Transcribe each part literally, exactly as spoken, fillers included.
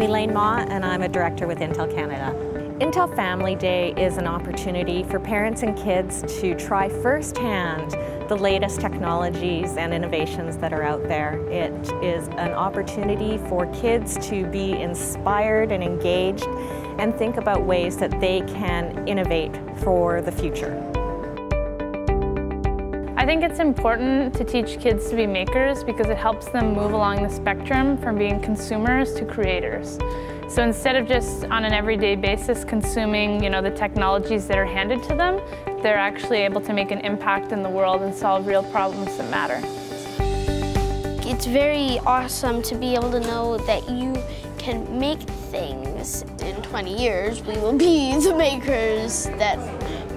I'm Elaine Ma and I'm a director with Intel Canada. Intel Family Day is an opportunity for parents and kids to try firsthand the latest technologies and innovations that are out there. It is an opportunity for kids to be inspired and engaged and think about ways that they can innovate for the future. I think it's important to teach kids to be makers because it helps them move along the spectrum from being consumers to creators. So instead of just on an everyday basis consuming, you know, the technologies that are handed to them, they're actually able to make an impact in the world and solve real problems that matter. It's very awesome to be able to know that you can make things. In twenty years, we will be the makers that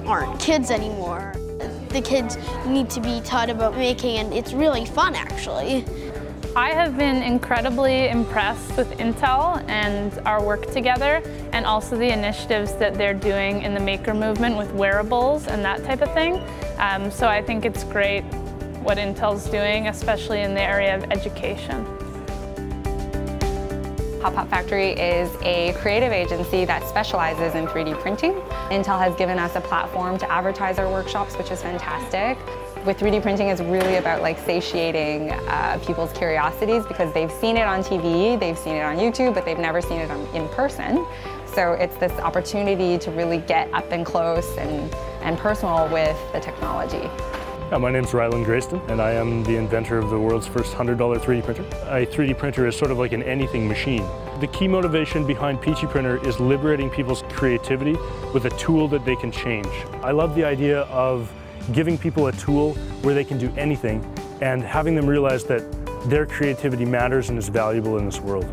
aren't kids anymore. The kids need to be taught about making, and it's really fun, actually. I have been incredibly impressed with Intel and our work together, and also the initiatives that they're doing in the maker movement with wearables and that type of thing. Um, so I think it's great what Intel's doing, especially in the area of education. Pop Pop Factory is a creative agency that specializes in three D printing. Intel has given us a platform to advertise our workshops, which is fantastic. With three D printing, it's really about like satiating uh, people's curiosities because they've seen it on T V, they've seen it on YouTube, but they've never seen it on, in person. So it's this opportunity to really get up and close and, and personal with the technology. Uh, my name's Ryland Grayston, and I am the inventor of the world's first one hundred dollar three D printer. A three D printer is sort of like an anything machine. The key motivation behind Peachy Printer is liberating people's creativity with a tool that they can change. I love the idea of giving people a tool where they can do anything and having them realize that their creativity matters and is valuable in this world.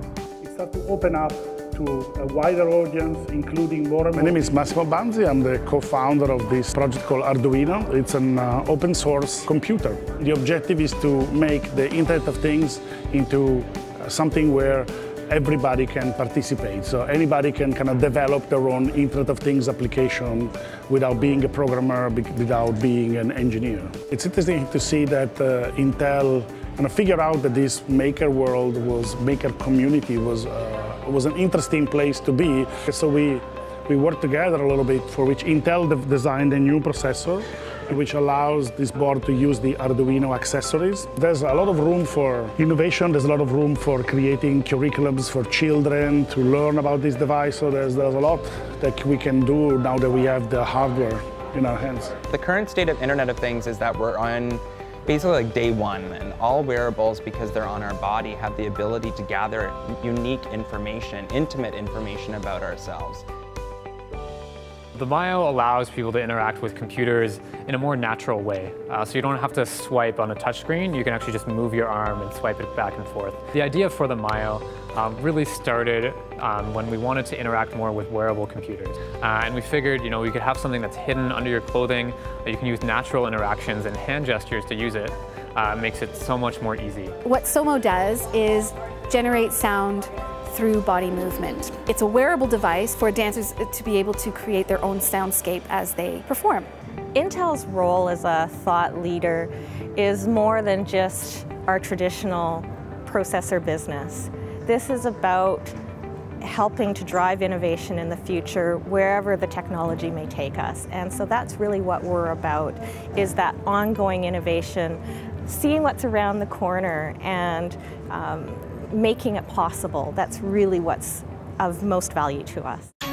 It's got to open up to a wider audience, including more. My name is Massimo Banzi. I'm the co-founder of this project called Arduino. It's an uh, open source computer. The objective is to make the Internet of Things into uh, something where everybody can participate, so anybody can kind of develop their own Internet of Things application without being a programmer, without being an engineer. It's interesting to see that uh, Intel kind of figured out that this maker world, was maker community was, uh, was an interesting place to be. So we, we worked together a little bit, for which Intel designed a new processor which allows this board to use the Arduino accessories. There's a lot of room for innovation, there's a lot of room for creating curriculums for children to learn about this device, so there's, there's a lot that we can do now that we have the hardware in our hands. The current state of Internet of Things is that we're on basically like day one, and all wearables, because they're on our body, have the ability to gather unique information, intimate information about ourselves. The Mayo allows people to interact with computers in a more natural way. Uh, so you don't have to swipe on a touchscreen, you can actually just move your arm and swipe it back and forth. The idea for the Mayo um, really started um, when we wanted to interact more with wearable computers. Uh, and we figured, you know, we could have something that's hidden under your clothing, that you can use natural interactions and hand gestures to use it. Uh, makes it so much more easy. What Somo does is generate sound through body movement. It's a wearable device for dancers to be able to create their own soundscape as they perform. Intel's role as a thought leader is more than just our traditional processor business. This is about helping to drive innovation in the future wherever the technology may take us. And so that's really what we're about, is that ongoing innovation, seeing what's around the corner and um, making it possible. That's really what's of most value to us.